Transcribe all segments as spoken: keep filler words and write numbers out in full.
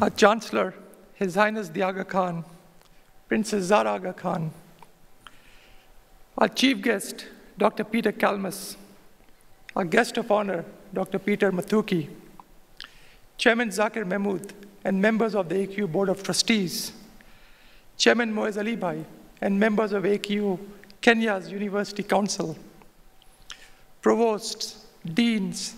Our Chancellor, His Highness the Aga Khan, Princess Zahra Aga Khan, our chief guest, Doctor Peter Kalmus, our guest of honor, Doctor Peter Mathuki, Chairman Zakir Mahmood, and members of the A Q Board of Trustees, Chairman Moez Alibai, and members of A Q Kenya's University Council, provosts, deans,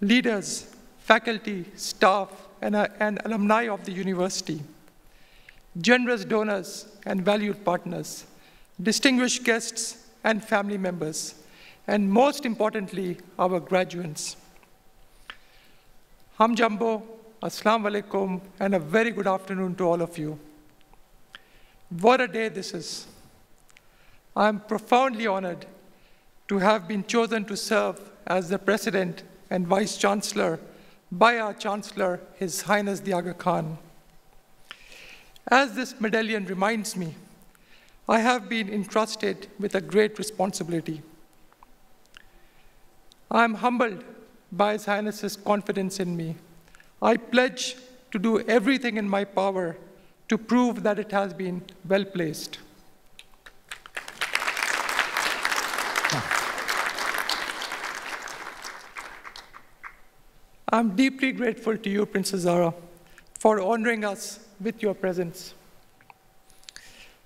leaders, faculty, staff, and, uh, and alumni of the university, generous donors and valued partners, distinguished guests and family members, and most importantly, our graduates. Hamjambo, Assalamu alaikum, and a very good afternoon to all of you. What a day this is. I am profoundly honored to have been chosen to serve as the President and Vice Chancellor by our Chancellor, His Highness the Aga Khan. As this medallion reminds me, I have been entrusted with a great responsibility. I am humbled by His Highness's confidence in me. I pledge to do everything in my power to prove that it has been well placed. I'm deeply grateful to you, Princess Zahra, for honoring us with your presence.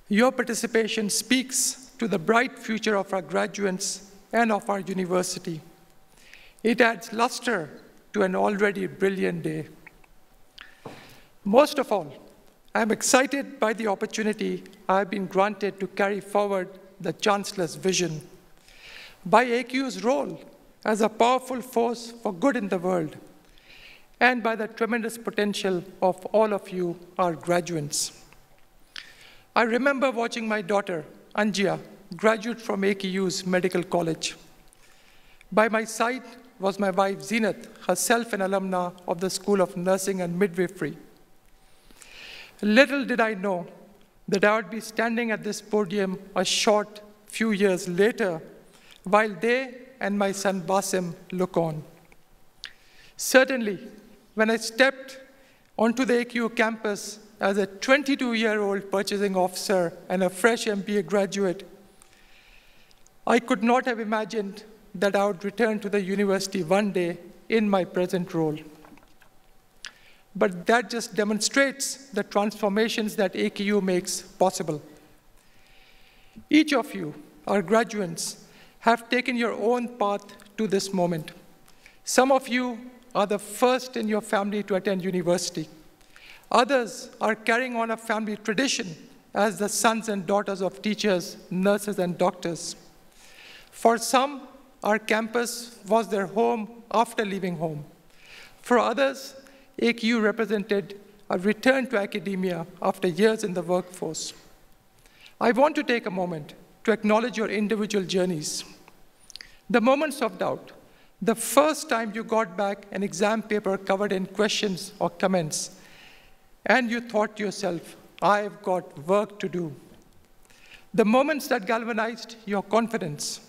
Your participation speaks to the bright future of our graduates and of our university. It adds luster to an already brilliant day. Most of all, I'm excited by the opportunity I've been granted to carry forward the Chancellor's vision. By A Q's role as a powerful force for good in the world, and by the tremendous potential of all of you, our graduates. I remember watching my daughter, Anjia, graduate from A K U's medical college. By my side was my wife, Zenith, herself an alumna of the School of Nursing and Midwifery. Little did I know that I would be standing at this podium a short few years later, while they and my son, Basim, look on. Certainly, when I stepped onto the A Q campus as a twenty-two-year-old purchasing officer and a fresh M B A graduate, I could not have imagined that I would return to the university one day in my present role. But that just demonstrates the transformations that A K U makes possible. Each of you, our graduates, have taken your own path to this moment. Some of you are the first in your family to attend university. Others are carrying on a family tradition as the sons and daughters of teachers, nurses, and doctors. For some, our campus was their home after leaving home. For others, A K U represented a return to academia after years in the workforce. I want to take a moment to acknowledge your individual journeys. The moments of doubt, the first time you got back an exam paper covered in questions or comments, and you thought to yourself, I've got work to do. The moments that galvanized your confidence.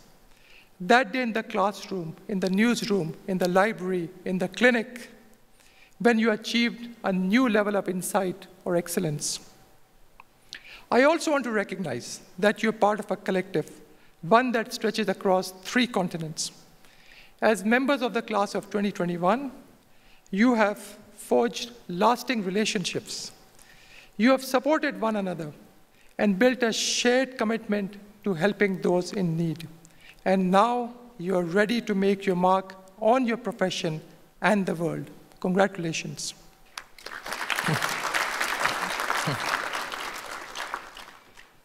That day in the classroom, in the newsroom, in the library, in the clinic, when you achieved a new level of insight or excellence. I also want to recognize that you're part of a collective, one that stretches across three continents. As members of the class of twenty twenty-one, you have forged lasting relationships. You have supported one another and built a shared commitment to helping those in need. And now you are ready to make your mark on your profession and the world. Congratulations.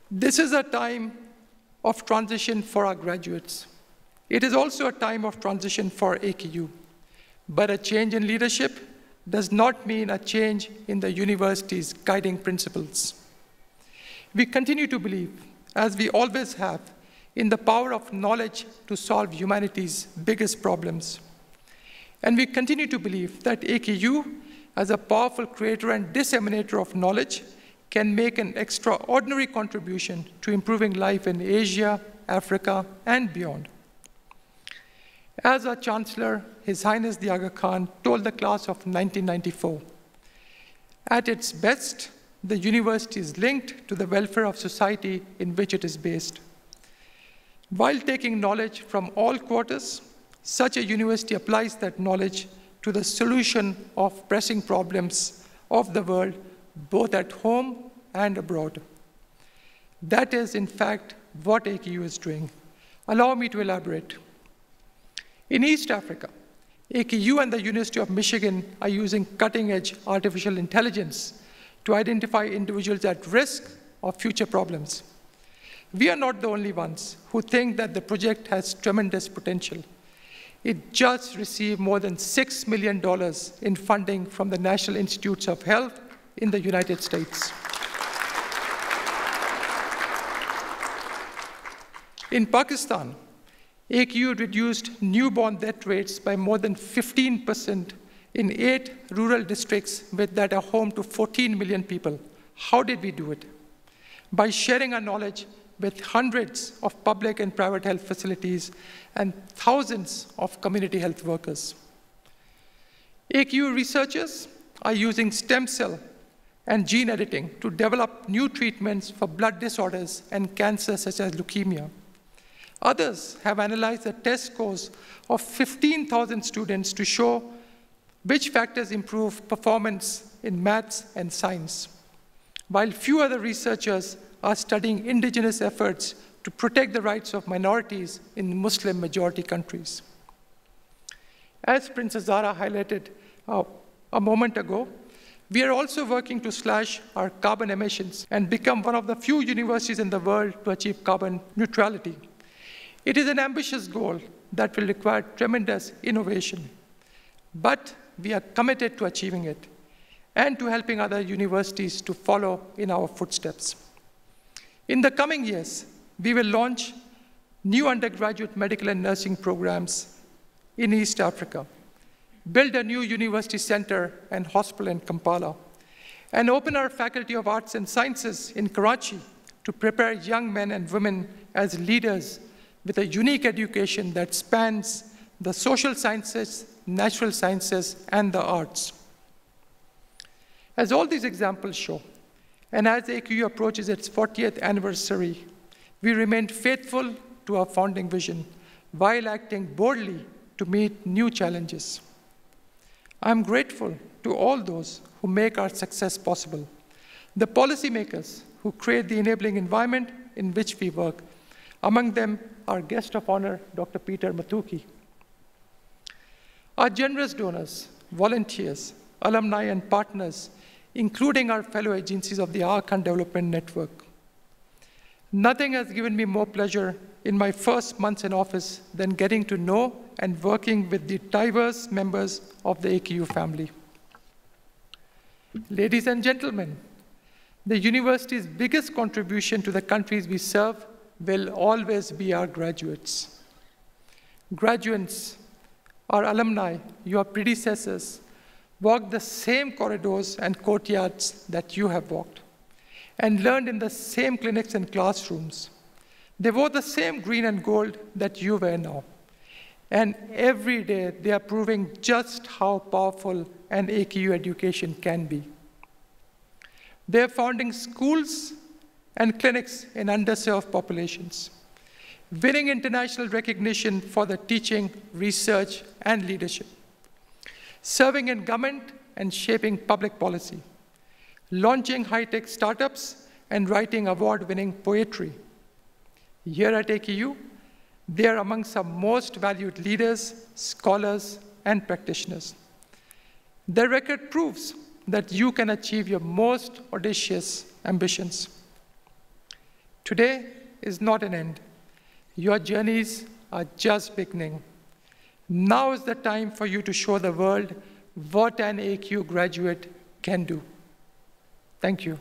This is a time of transition for our graduates. It is also a time of transition for A K U. But a change in leadership does not mean a change in the university's guiding principles. We continue to believe, as we always have, in the power of knowledge to solve humanity's biggest problems. And we continue to believe that A K U, as a powerful creator and disseminator of knowledge, can make an extraordinary contribution to improving life in Asia, Africa, and beyond. As our Chancellor, His Highness the Aga Khan, told the class of nineteen ninety-four, At its best, the university is linked to the welfare of society in which it is based. While taking knowledge from all quarters, such a university applies that knowledge to the solution of pressing problems of the world, both at home and abroad. That is, in fact, what A K U is doing. Allow me to elaborate. In East Africa, A K U and the University of Michigan are using cutting-edge artificial intelligence to identify individuals at risk of future problems. We are not the only ones who think that the project has tremendous potential. It just received more than six million dollars in funding from the National Institutes of Health in the United States. In Pakistan, A K U reduced newborn death rates by more than fifteen percent in eight rural districts with that are home to fourteen million people. How did we do it? By sharing our knowledge with hundreds of public and private health facilities and thousands of community health workers. A K U researchers are using stem cell and gene editing to develop new treatments for blood disorders and cancer such as leukemia. Others have analyzed the test scores of fifteen thousand students to show which factors improve performance in maths and science, while few other researchers are studying indigenous efforts to protect the rights of minorities in Muslim majority countries. As Princess Zahra highlighted uh, a moment ago, we are also working to slash our carbon emissions and become one of the few universities in the world to achieve carbon neutrality. It is an ambitious goal that will require tremendous innovation, but we are committed to achieving it and to helping other universities to follow in our footsteps. In the coming years, we will launch new undergraduate medical and nursing programs in East Africa, build a new university center and hospital in Kampala, and open our Faculty of Arts and Sciences in Karachi to prepare young men and women as leaders with a unique education that spans the social sciences, natural sciences, and the arts. As all these examples show, and as A K U approaches its fortieth anniversary, we remain faithful to our founding vision while acting boldly to meet new challenges. I'm grateful to all those who make our success possible, the policymakers who create the enabling environment in which we work, among them our guest of honor, Doctor Peter Mathuki. Our generous donors, volunteers, alumni, and partners, including our fellow agencies of the Aga Khan Development Network. Nothing has given me more pleasure in my first months in office than getting to know and working with the diverse members of the A K U family. Ladies and gentlemen, the university's biggest contribution to the countries we serve will always be our graduates. Graduates, our alumni, your predecessors, walked the same corridors and courtyards that you have walked, and learned in the same clinics and classrooms. They wore the same green and gold that you wear now. And every day, they are proving just how powerful an A K U education can be. They are founding schools and clinics in underserved populations, winning international recognition for their teaching, research, and leadership, serving in government and shaping public policy, launching high-tech startups, and writing award-winning poetry. Here at A K U, they are amongst our most valued leaders, scholars, and practitioners. Their record proves that you can achieve your most audacious ambitions. Today is not an end. Your journeys are just beginning. Now is the time for you to show the world what an A K U graduate can do. Thank you.